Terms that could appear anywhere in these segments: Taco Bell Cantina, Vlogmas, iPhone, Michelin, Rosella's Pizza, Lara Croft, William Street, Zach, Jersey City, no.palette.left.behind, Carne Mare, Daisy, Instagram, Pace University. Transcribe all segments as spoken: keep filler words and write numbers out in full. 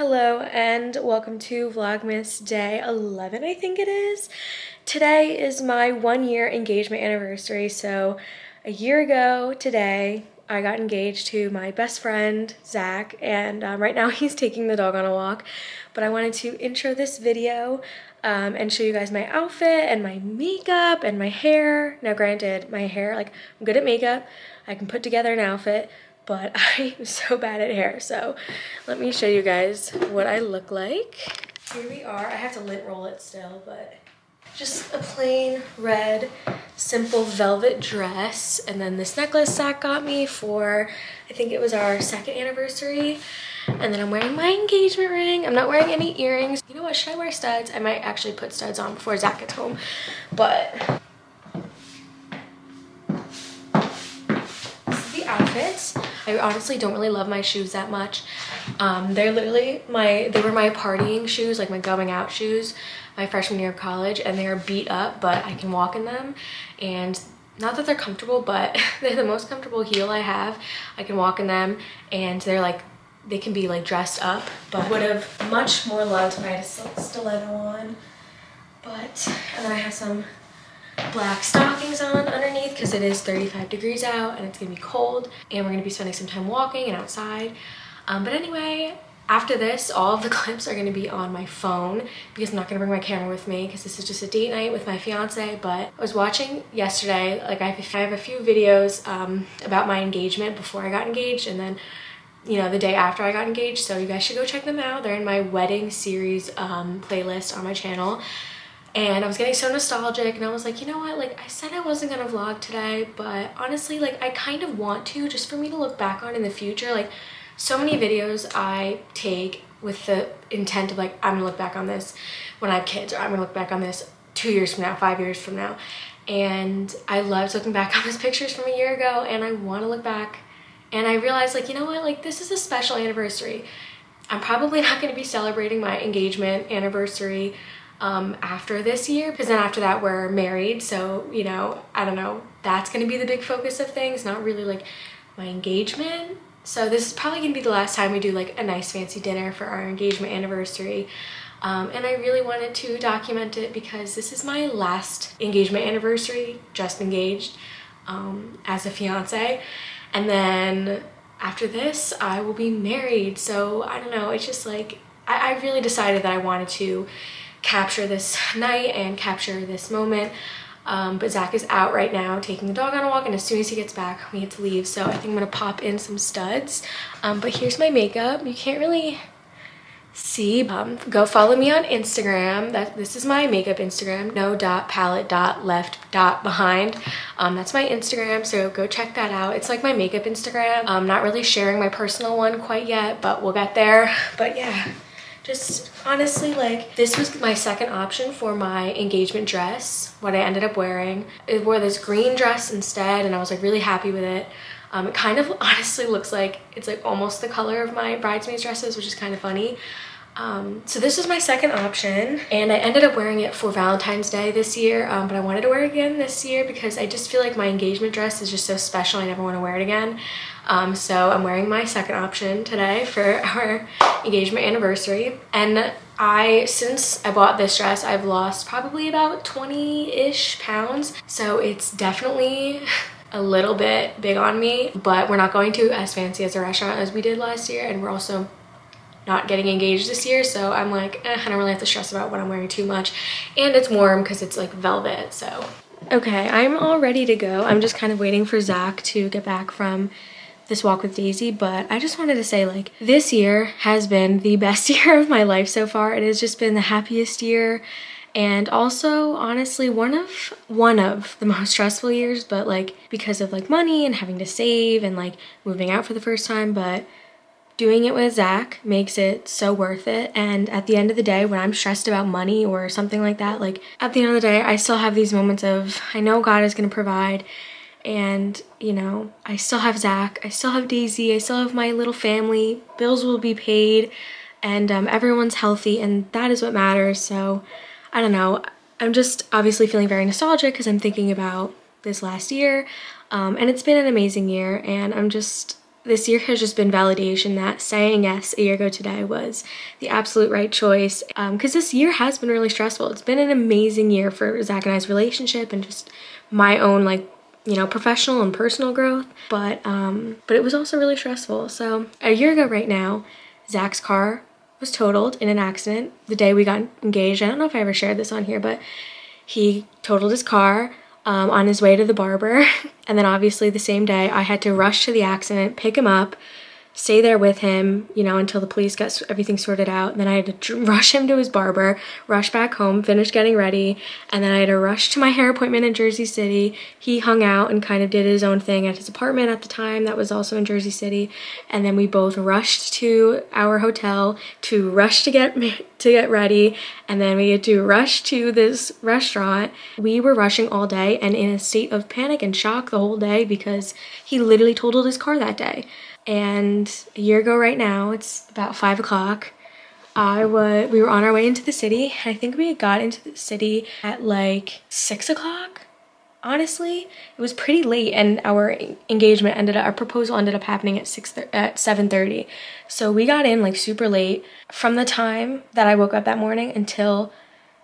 Hello and welcome to Vlogmas day eleven, I think it is. Today is my one year engagement anniversary. So a year ago today, I got engaged to my best friend, Zach, and um, right now he's taking the dog on a walk. But I wanted to intro this video um, and show you guys my outfit and my makeup and my hair. Now granted, my hair, like I'm good at makeup, I can put together an outfit, but I'm so bad at hair. So let me show you guys what I look like. Here we are. I have to lint roll it still, but just a plain red, simple velvet dress. And then this necklace Zach got me for, I think it was our second anniversary. And then I'm wearing my engagement ring. I'm not wearing any earrings. You know what, should I wear studs? I might actually put studs on before Zach gets home, but this is the outfit. I honestly don't really love my shoes that much. Um, they're literally my, they were my partying shoes, like my going out shoes, my freshman year of college, and they are beat up, but I can walk in them. And not that they're comfortable, but they're the most comfortable heel I have. I can walk in them, and they're like, they can be like dressed up, but I would have much more loved if I had a silk stiletto on. But, and then I have some black stockings on underneath because it is thirty-five degrees out and it's gonna be cold, and we're gonna be spending some time walking and outside. Um, but anyway, after this, all of the clips are gonna be on my phone because I'm not gonna bring my camera with me because this is just a date night with my fiance. But I was watching yesterday, like I have a few videos um, about my engagement before I got engaged, and then, you know, the day after I got engaged. So you guys should go check them out. They're in my wedding series um, playlist on my channel. And I was getting so nostalgic, and I was like, you know what, like I said I wasn't gonna vlog today, but honestly, like I kind of want to, just for me to look back on in the future. Like so many videos I take with the intent of like, I'm gonna look back on this when I have kids, or I'm gonna look back on this two years from now, five years from now. And I loved looking back on those pictures from a year ago, and I want to look back. And I realized, like, you know what, like this is a special anniversary. I'm probably not gonna be celebrating my engagement anniversary Um, after this year, because then after that we're married, so you know, I don't know, that's gonna be the big focus of things, not really like my engagement. So this is probably gonna be the last time we do like a nice fancy dinner for our engagement anniversary, um, and I really wanted to document it because this is my last engagement anniversary, just engaged um, as a fiance, and then after this I will be married. So I don't know, it's just like I, I really decided that I wanted to capture this night and capture this moment. Um, but Zach is out right now taking the dog on a walk, and as soon as he gets back we get to leave, so I think I'm gonna pop in some studs. Um, but here's my makeup. You can't really see. Um, go follow me on Instagram. That this is my makeup Instagram, no dot palette dot left dot behind. Um, that's my Instagram, so go check that out. It's like my makeup Instagram. I'm not really sharing my personal one quite yet, but we'll get there. But yeah, just honestly, like this was my second option for my engagement dress, what I ended up wearing. I wore this green dress instead, and I was like really happy with it. Um, it kind of honestly looks like, it's like almost the color of my bridesmaids dresses, which is kind of funny. Um, so this was my second option, and I ended up wearing it for Valentine's Day this year, um, but I wanted to wear it again this year because I just feel like my engagement dress is just so special. I never want to wear it again. Um, so I'm wearing my second option today for our engagement anniversary. And I, since I bought this dress, I've lost probably about twenty-ish pounds. So it's definitely a little bit big on me, but we're not going to as fancy as a restaurant as we did last year. And we're also not getting engaged this year, so I'm like, eh, I don't really have to stress about what I'm wearing too much, and it's warm because it's like velvet. So okay, I'm all ready to go. I'm just kind of waiting for Zach to get back from this walk with Daisy, but I just wanted to say, like, this year has been the best year of my life so far. It has just been the happiest year, and also honestly one of one of the most stressful years, but like because of like money and having to save and like moving out for the first time. But doing it with Zach makes it so worth it. And at the end of the day, when I'm stressed about money or something like that, like at the end of the day, I still have these moments of, I know God is gonna provide, and you know, I still have Zach, I still have Daisy, I still have my little family, bills will be paid, and um, everyone's healthy, and that is what matters. So I don't know, I'm just obviously feeling very nostalgic because I'm thinking about this last year, um, and it's been an amazing year, and I'm just this year has just been validation that saying yes a year ago today was the absolute right choice, because um, this year has been really stressful. It's been an amazing year for Zach and I's relationship and just my own, like, you know, professional and personal growth, but um, but it was also really stressful. So a year ago right now, Zach's car was totaled in an accident the day we got engaged. I don't know if I ever shared this on here, but he totaled his car um, on his way to the barber. And then obviously the same day I had to rush to the accident, pick him up, stay there with him, you know, until the police got everything sorted out. And then I had to rush him to his barber, rush back home, finish getting ready. And then I had to rush to my hair appointment in Jersey City. He hung out and kind of did his own thing at his apartment at the time that was also in Jersey City. And then we both rushed to our hotel to rush to get to get ready. And then we had to rush to this restaurant. We were rushing all day and in a state of panic and shock the whole day because he literally totaled his car that day. And a year ago right now, it's about five o'clock. I was we were on our way into the city. I think we got into the city at like six o'clock. Honestly, it was pretty late, and our engagement ended up, our proposal ended up happening at six at seven thirty. So we got in like super late. From the time that I woke up that morning until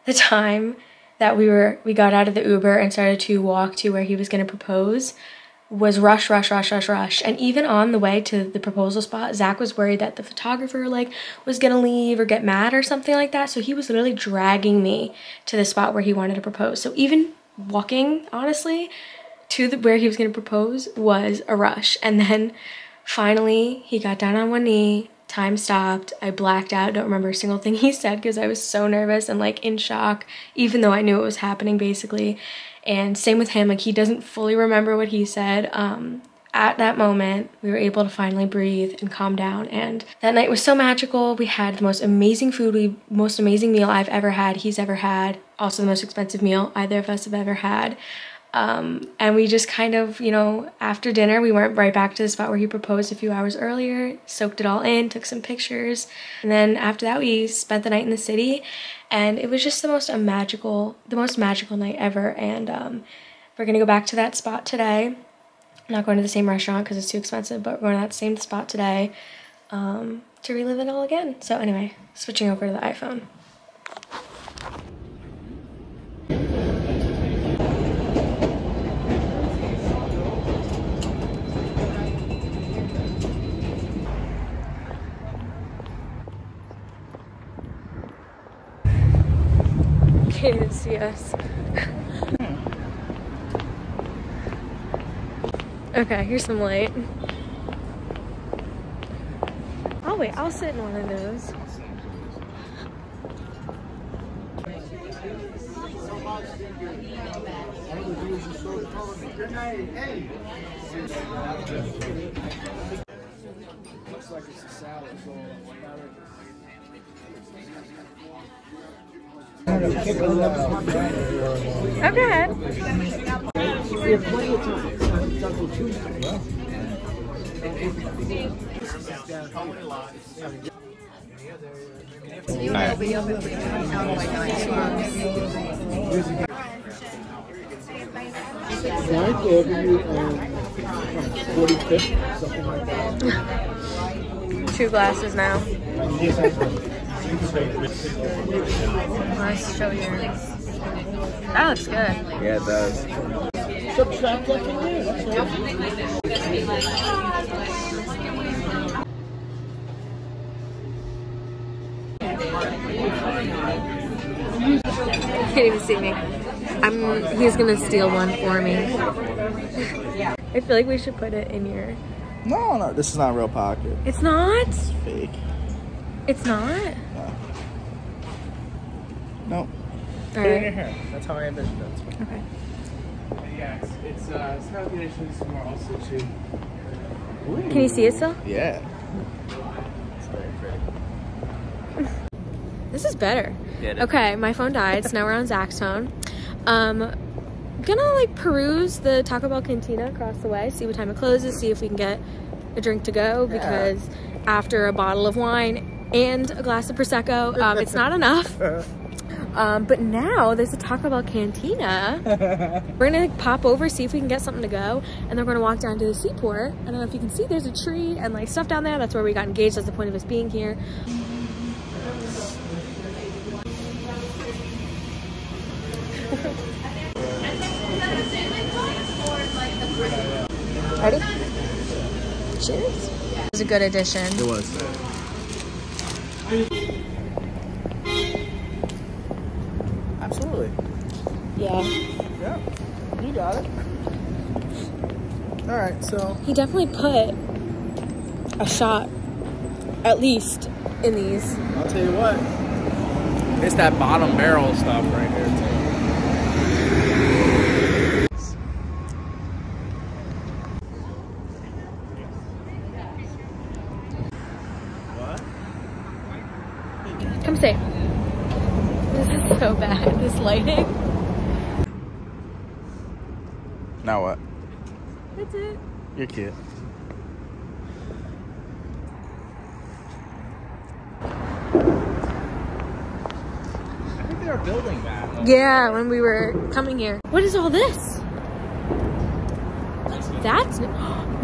the time that we were we got out of the Uber and started to walk to where he was going to propose, was rush, rush, rush, rush, rush. And even on the way to the proposal spot, Zach was worried that the photographer like was gonna leave or get mad or something like that. So he was literally dragging me to the spot where he wanted to propose. So even walking, honestly, to the where he was gonna propose was a rush. And then finally he got down on one knee, time stopped, I blacked out, don't remember a single thing he said because I was so nervous and like in shock, even though I knew it was happening basically. And same with him, like he doesn't fully remember what he said. Um, at that moment, we were able to finally breathe and calm down. And that night was so magical. We had the most amazing food, we most amazing meal I've ever had, he's ever had. Also the most expensive meal either of us have ever had. Um, and we just kind of, you know, after dinner, we went right back to the spot where he proposed a few hours earlier, soaked it all in, took some pictures. And then after that, we spent the night in the city, and it was just the most magical, the most magical night ever. And um, we're going to go back to that spot today. I'm not going to the same restaurant because it's too expensive, but we're going to that same spot today um, to relive it all again. So anyway, switching over to the iPhone. He didn't see us. Okay, here's some light. Oh wait, I'll sit in one of those. Looks like it's a salad. Okay. We have plenty of time. Two glasses now. Nice show here. That looks good. Yeah, it does. He can't even see me. I'm. He's gonna steal one for me. I feel like we should put it in your. No, no, this is not real pocket. It's not? It's fake. It's not? No. Nope. All right. In your hair. That's how I envisioned it. Okay. Yeah, it's, it's, uh, it's not the issue, it's more also too. Ooh. Can you see it still? Yeah. It's very pretty. This is better. Yeah, it is. Okay, my phone died, so now we're on Zach's phone. Um, gonna like peruse the Taco Bell Cantina across the way, see what time it closes, see if we can get a drink to go, because yeah. After a bottle of wine and a glass of Prosecco, um, it's not enough. Um, but now there's a Taco Bell Cantina. We're gonna like, pop over, see if we can get something to go, and then we're gonna walk down to the seaport. I don't know if you can see, there's a tree and like stuff down there. That's where we got engaged. That's the point of us being here. Ready? Cheers. It was a good addition. It was. Absolutely. Yeah. Yeah. You got it. All right, so. He definitely put a shot, at least, in these. I'll tell you what. It's that bottom barrel stuff right here, too. Come say. This is so bad, this lighting. Now what? That's it. You're cute. I think they were building that. Yeah, when we were coming here. What is all this? That's...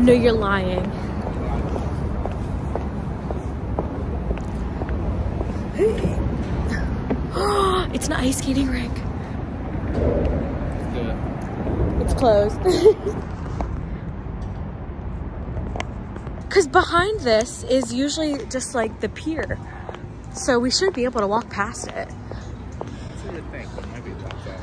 No, you're lying. It's an ice skating rink. Yeah. It's closed. Because behind this is usually just like the pier. So we should be able to walk past it. That's what you think. It might be dropped out.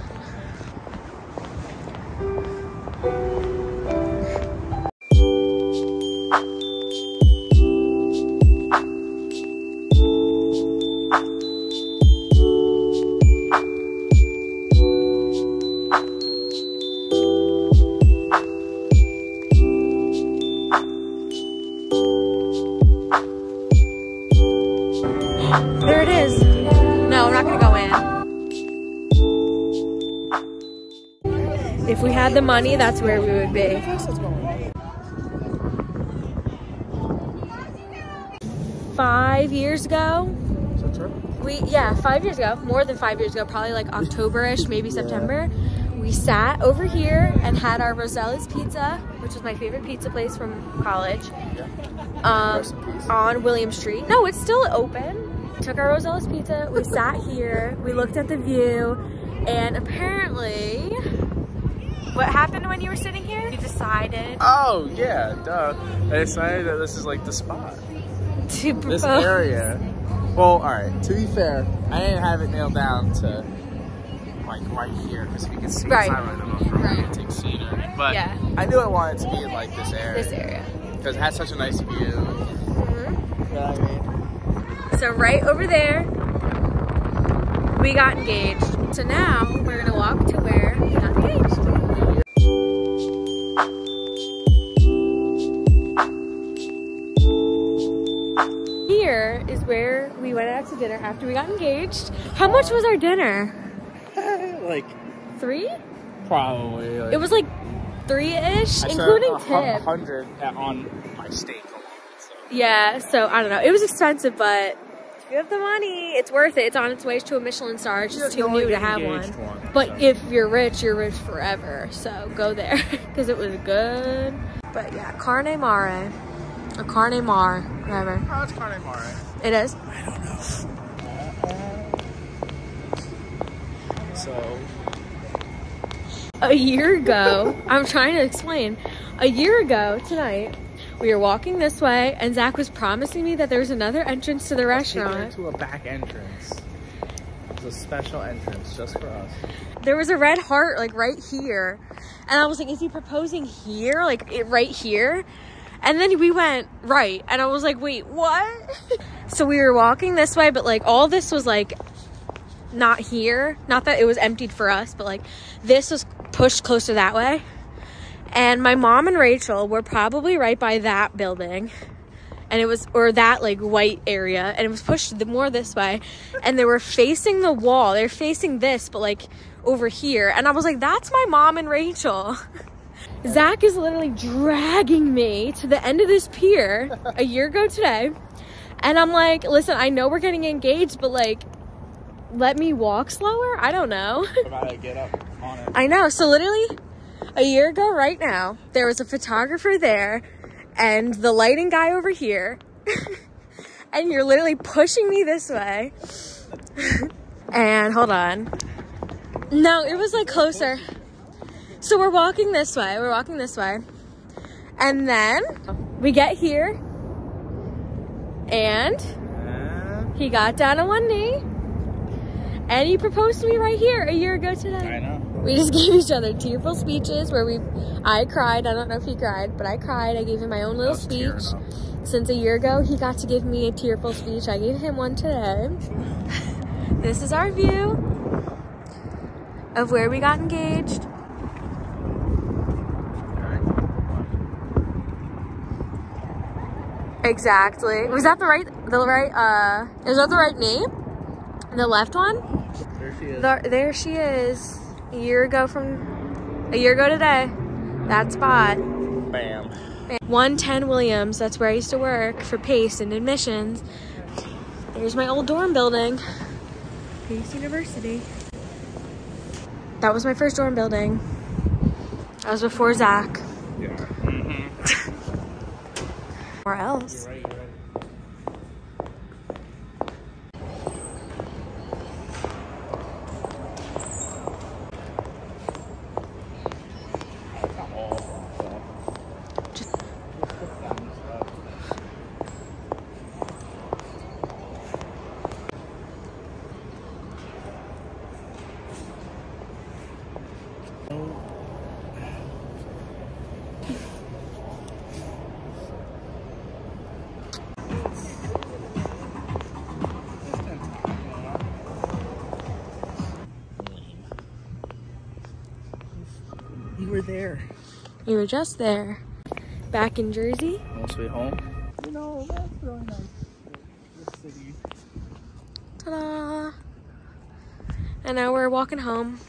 There it is. No, I'm not gonna go in. If we had the money, that's where we would be. Five years ago? Is that true? We yeah, five years ago, more than five years ago, probably like October-ish, maybe September. We sat over here and had our Rosella's Pizza, which was my favorite pizza place from college, um, on William Street. No, it's still open. Took our Rosella's Pizza, we sat here, we looked at the view, and apparently, what happened when you were sitting here? You decided. Oh, yeah, duh. I decided that this is like the spot. To propose. This area. Well, alright, to be fair, I didn't have it nailed down to like right here, because if you can see right. It's not really the most romantic right. Scenery. But yeah. I knew I wanted to be in like this area. This area. Because it has such a nice view. Mm-hmm. You know what I mean? So right over there, we got engaged. So now we're gonna walk to where we got engaged. Here is where we went out to dinner after we got engaged. How much was our dinner? Like three? Probably. Like, it was like three-ish, including tip. A hundred on my steak. So. Yeah, so I don't know. It was expensive, but. You have the money, it's worth it. It's on its way to a Michelin star. It's just too new to have one. one but so. If you're rich, you're rich forever. So go there because it was good. But yeah, carne mare, a carne mare, whatever. Oh, it's carne mare. It is. I don't know. So a year ago, I'm trying to explain. A year ago tonight. We were walking this way, and Zach was promising me that there was another entrance to the restaurant. To a back entrance. It was a special entrance just for us. There was a red heart, like, right here. And I was like, is he proposing here? Like, it, right here? And then we went right. And I was like, wait, what? So we were walking this way, but, like, all this was, like, not here. Not that it was emptied for us, but, like, this was pushed closer that way. And my mom and Rachel were probably right by that building, and it was, or that like white area, and it was pushed the more this way, and they were facing the wall. They're facing this, but like over here. And I was like, that's my mom and Rachel. Zach is literally dragging me to the end of this pier a year ago today. And I'm like, listen, I know we're getting engaged, but like, let me walk slower? I don't know. About to get up on it. I know. So literally a year ago right now, there was a photographer there and the lighting guy over here. And you're literally pushing me this way. And hold on. No, it was like closer. So we're walking this way. We're walking this way. And then we get here. And he got down on one knee. And he proposed to me right here a year ago today. I know. We just gave each other tearful speeches where we, I cried. I don't know if he cried, but I cried. I gave him my own little speech. Since a year ago, he got to give me a tearful speech. I gave him one today. This is our view of where we got engaged. Exactly. Was that the right, the right, uh, is that the right knee? The left one? There she is. The, there she is. A year ago from, a year ago today. That spot. Bam. one ten Williams, that's where I used to work for Pace and admissions. There's my old dorm building, Pace University. That was my first dorm building. That was before Zach. Yeah. Mm-hmm. Or else. You're right, you're there. You were just there. Back in Jersey. All sweet home. You know, that's really nice. This city. Ta-da! And now we're walking home.